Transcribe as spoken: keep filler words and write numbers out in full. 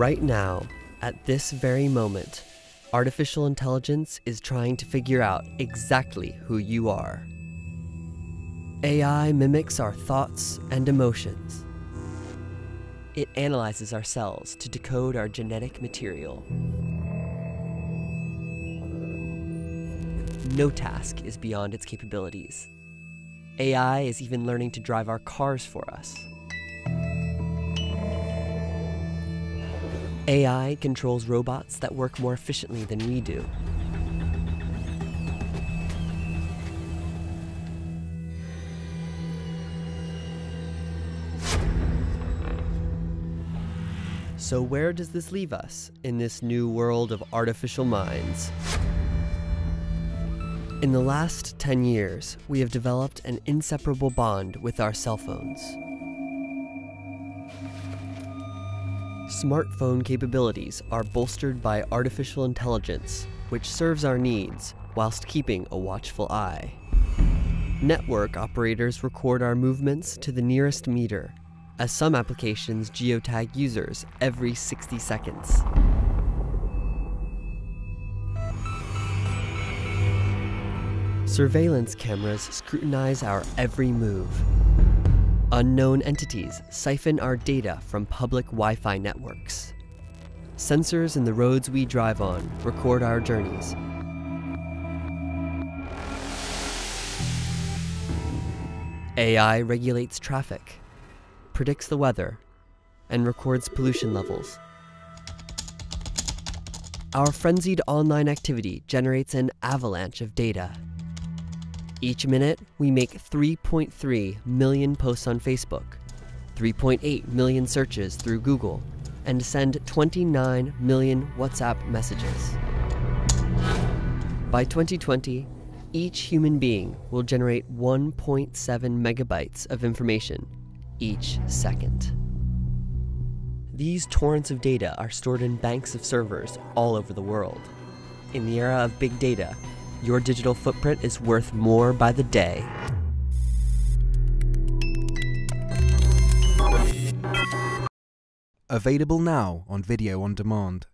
Right now, at this very moment, artificial intelligence is trying to figure out exactly who you are. A I mimics our thoughts and emotions. It analyzes our cells to decode our genetic material. No task is beyond its capabilities. A I is even learning to drive our cars for us. A I controls robots that work more efficiently than we do. So where does this leave us in this new world of artificial minds? In the last ten years, we have developed an inseparable bond with our cell phones. Smartphone capabilities are bolstered by artificial intelligence, which serves our needs whilst keeping a watchful eye. Network operators record our movements to the nearest meter, as some applications geotag users every sixty seconds. Surveillance cameras scrutinize our every move. Unknown entities siphon our data from public Wi-Fi networks. Sensors in the roads we drive on record our journeys. A I regulates traffic, predicts the weather, and records pollution levels. Our frenzied online activity generates an avalanche of data. Each minute, we make three point three million posts on Facebook, three point eight million searches through Google, and send twenty-nine million WhatsApp messages. By twenty twenty, each human being will generate one point seven megabytes of information each second. These torrents of data are stored in banks of servers all over the world. In the era of big data, your digital footprint is worth more by the day. Available now on Video on Demand.